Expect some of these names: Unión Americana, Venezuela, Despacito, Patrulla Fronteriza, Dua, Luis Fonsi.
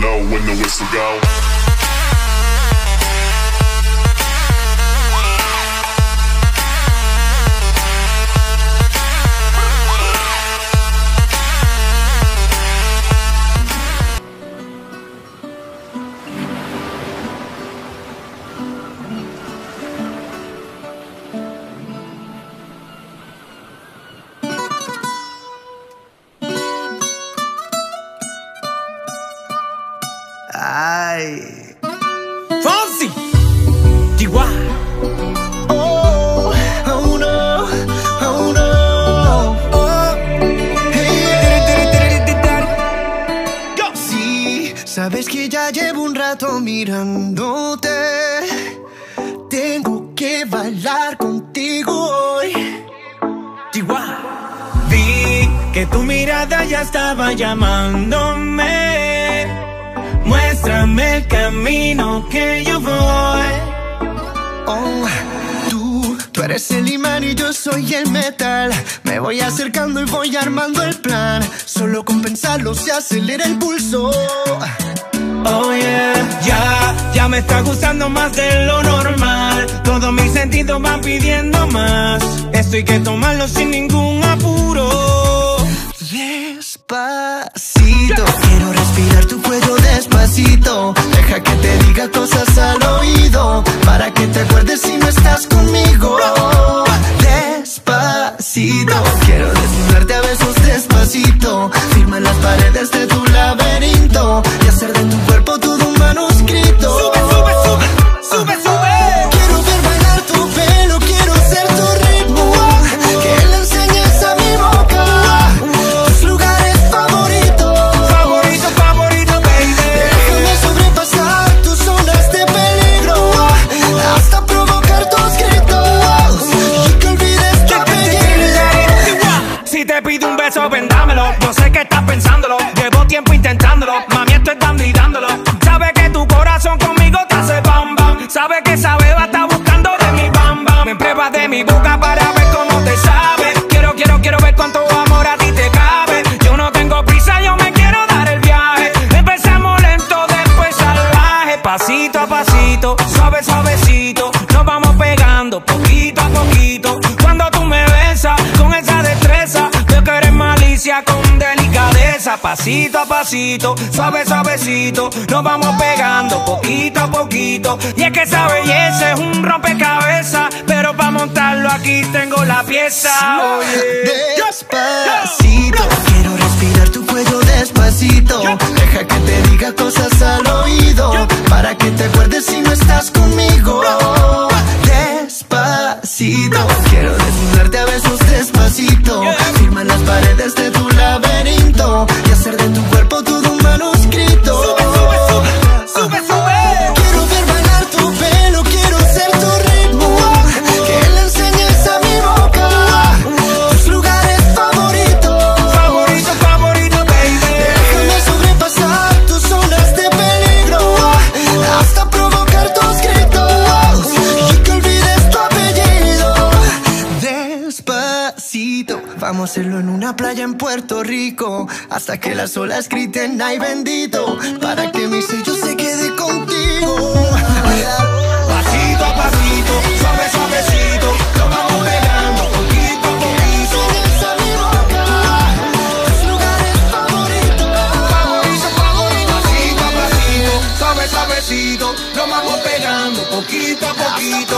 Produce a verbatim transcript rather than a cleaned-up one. low when the whistle go. Ay. Fonsi, Dua. Oh, oh no, oh no. Oh, hey. Go. Sí, sabes que ya llevo un rato mirándote. Tengo que bailar contigo hoy, Dua. Vi que tu mirada ya estaba llamándome. Muéstrame el camino que yo voy. Oh, tú, tú eres el imán y yo soy el metal. Me voy acercando y voy armando el plan. Solo con pensarlo se acelera el pulso. Oh yeah, ya, ya me está gustando más de lo normal. Todos mis sentidos van pidiendo más. Esto hay que tomarlo sin ningún apuro. Despacito, quiero respirar tu cuello despacito. Deja que te diga cosas al oído, para que te acuerdes si no estás conmigo. Despacito, quiero desnudarte a besos despacito. Firma las paredes de tu laberinto y hacer de tu cuerpo todo un manuscrito. Sube, sube, sube, sube, sube. Yo sé que estás pensándolo, llevo tiempo intentándolo. Mami, estoy dando y dándolo. Sabes que tu corazón conmigo te hace bam bam. Sabes que esa beba está buscando de mi bam bam. Me pruebas de mi boca para ver cómo te sabe. Quiero, quiero, quiero ver cuánto amor a ti te cabe. Yo no tengo prisa, yo me quiero dar el viaje. Empezamos lento, después salvaje. Pasito a pasito, suave, suavecito. Nos vamos pegando poquito a poquito. Cuando tú me besas con esa destreza, yo que eres malicia con pasito a pasito, suave suavecito, nos vamos pegando poquito a poquito. Y es que esa belleza es un rompecabezas, pero para montarlo aquí tengo la pieza. Oye, despacito, quiero respirar tu cuello despacito. Deja que te diga cosas al oído, para que te acuerdes si no estás conmigo. Despacito, quiero desnudarte a besos despacito. Firma las paredes de tu laberinto y hacer de tu cuerpo todo un manuscrito. Sube, sube, sube, sube, sube. Quiero ver bailar tu pelo, quiero ser tu ritmo. Que le enseñes a mi boca tus lugares favoritos. Favorito, favorito, baby. Déjame sobrepasar tus zonas de peligro, hasta provocar tus gritos y que olvides tu apellido. Despacito, vamos a hacerlo en una playa en Puerto Rico, hasta que las olas griten ay bendito, para que mi sello se quede contigo. Pasito a pasito, suave suavecito, nos vamos pegando poquito a poquito. Enseñas a mi boca tus lugares favoritos. Favorito, favorito. Pasito a pasito, suave suavecito, nos vamos pegando poquito a poquito.